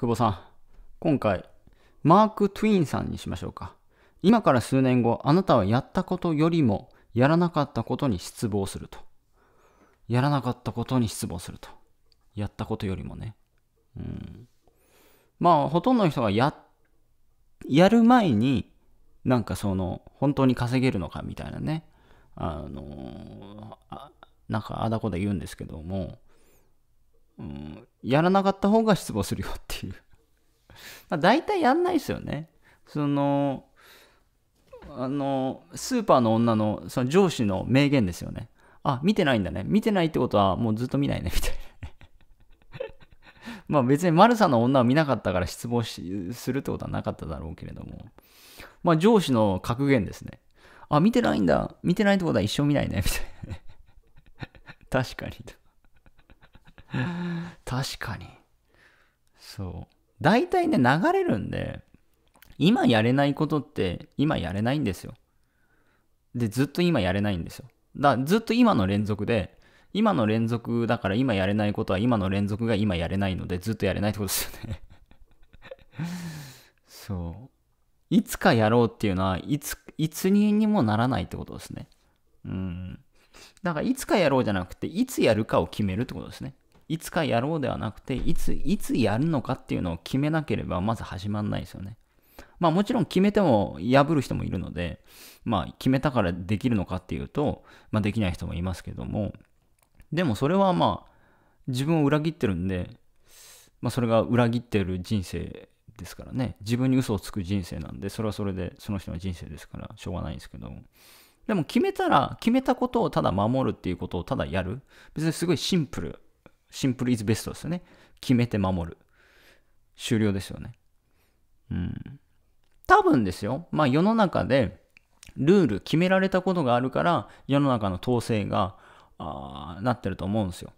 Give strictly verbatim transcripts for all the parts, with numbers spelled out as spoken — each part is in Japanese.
久保さん、今回マーク・トゥイーンさんにしましょうか。今から数年後、あなたはやったことよりもやらなかったことに失望すると。やらなかったことに失望すると。やったことよりもね。うん。まあ、ほとんどの人がや、やる前に、なんかその、本当に稼げるのかみたいなね、あの、あなんかあだこで言うんですけども、うん、やらなかった方が失望するよっていう。まあ、大体やんないですよね。その、あの、スーパーの女の、その上司の名言ですよね。あ、見てないんだね。見てないってことは、もうずっと見ないね、みたいな。まあ別にマルサの女を見なかったから失望しするってことはなかっただろうけれども。まあ上司の格言ですね。あ、見てないんだ。見てないってことは一生見ないね。みたいなね。確かに。確かに。そう。大体ね、流れるんで、今やれないことって今やれないんですよ。で、ずっと今やれないんですよ。だからずっと今の連続で、今の連続だから今やれないことは今の連続が今やれないのでずっとやれないってことですよね。そう。いつかやろうっていうのはいつ、いつにもならないってことですね。うん。だからいつかやろうじゃなくていつやるかを決めるってことですね。いつかやろうではなくていつ、いつやるのかっていうのを決めなければまず始まんないですよね。まあもちろん決めても破る人もいるので、まあ決めたからできるのかっていうと、まあできない人もいますけども、でもそれはまあ自分を裏切ってるんで、まあ、それが裏切ってる人生ですからね。自分に嘘をつく人生なんで、それはそれでその人の人生ですからしょうがないんですけど、でも決めたら決めたことをただ守るっていうことをただやる。別にすごいシンプル、シンプルイズベストですよね。決めて守る、終了ですよね。うん、多分ですよ、まあ世の中でルール決められたことがあるから世の中の統制があなってると思うんですよ。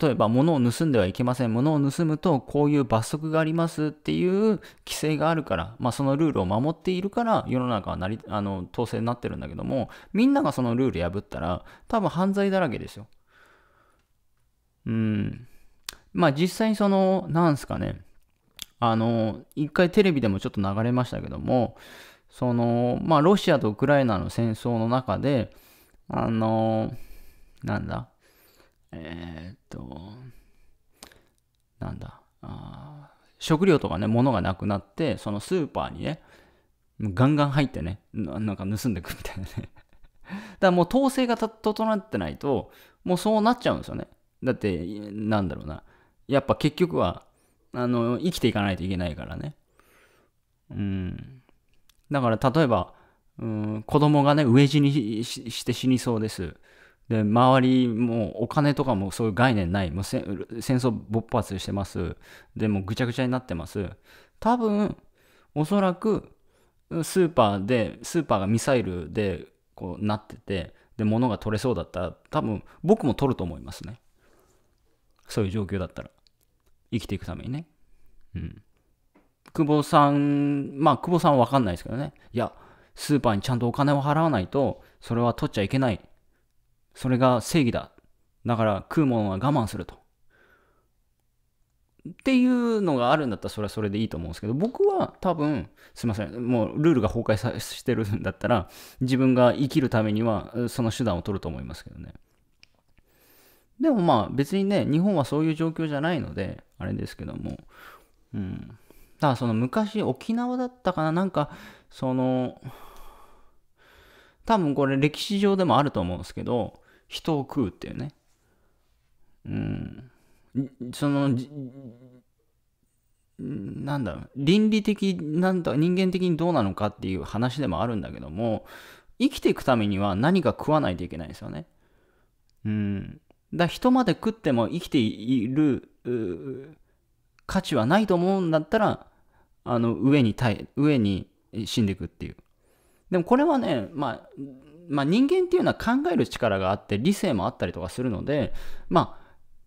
例えば物を盗んではいけません、物を盗むとこういう罰則がありますっていう規制があるから、まあ、そのルールを守っているから世の中はなりあの統制になってるんだけども、みんながそのルール破ったら多分犯罪だらけですよ。うん。まあ実際そのなんですかね、あの一回テレビでもちょっと流れましたけども、そのまあロシアとウクライナの戦争の中であのなんだえー、っとなんだあ食料とかね物がなくなって、そのスーパーにねガンガン入ってね な, なんか盗んでくみたいなねだからもう統制が整ってないともうそうなっちゃうんですよね。だってなんだろうな、やっぱ結局はあの生きていかないといけないからね。うん、だから例えばうん子供がね飢え死に し, して死にそうです。で周りもうお金とかもそういう概念ない、もう戦争勃発してます、でもうぐちゃぐちゃになってます。多分おそらくスーパーでスーパーがミサイルでこうなってて、で物が取れそうだったら多分僕も取ると思いますね。そういう状況だったら生きていくためにね。うん、久保さん、まあ久保さんは分かんないですけどね、いやスーパーにちゃんとお金を払わないとそれは取っちゃいけない、それが正義だ、だから食うものは我慢するとっていうのがあるんだったらそれはそれでいいと思うんですけど、僕は多分すいませんもうルールが崩壊してるんだったら自分が生きるためにはその手段を取ると思いますけどね。でもまあ別にね日本はそういう状況じゃないのであれですけども、うん、だからその昔沖縄だったかな、なんかその多分これ歴史上でもあると思うんですけど、人を食うっていうね、うん、そのなんだろう倫理的なんだ人間的にどうなのかっていう話でもあるんだけども、生きていくためには何か食わないといけないですよね。うん、だ人まで食っても生きている価値はないと思うんだったらあの上に上に死んでいくっていう。でもこれはね、まあ、まあ人間っていうのは考える力があって理性もあったりとかするので、ま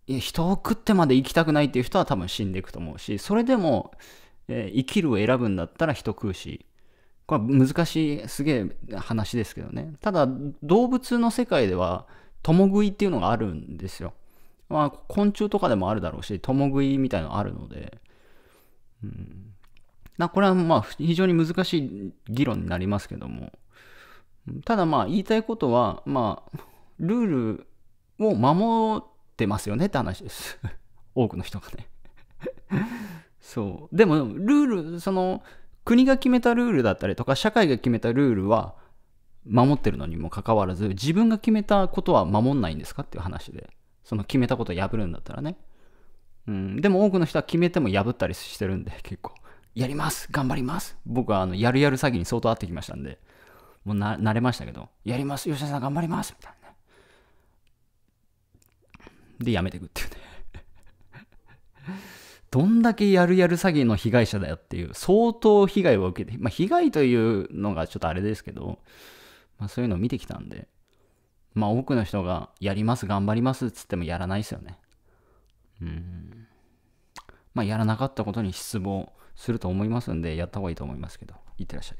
あ人を食ってまで生きたくないっていう人は多分死んでいくと思うし、それでも、えー、生きるを選ぶんだったら人食うし、これは難しいすげえ話ですけどね。ただ動物の世界では共食いっていうのがあるんですよ。まあ、昆虫とかでもあるだろうし、共食いみたいなのあるので、うん、だこれはまあ非常に難しい議論になりますけども、ただまあ言いたいことは、まあ、ルールを守ってますよねって話です。多くの人がね。そう。でも、ルール、その、国が決めたルールだったりとか、社会が決めたルールは守ってるのにもかかわらず、自分が決めたことは守んないんですかっていう話で、その決めたことを破るんだったらね。うん、でも多くの人は決めても破ったりしてるんで、結構。やります頑張ります僕はあのやるやる詐欺に相当合ってきましたんで、もうな慣れましたけど、やります吉田さん頑張りますみたいなね。で、やめていくっていうね。どんだけやるやる詐欺の被害者だよっていう、相当被害を受けて、まあ被害というのがちょっとあれですけど、まあそういうのを見てきたんで、まあ多くの人がやります頑張りますっつってもやらないですよね。うん。まあやらなかったことに失望すると思いますんで、やった方がいいと思いますけど、いってらっしゃい。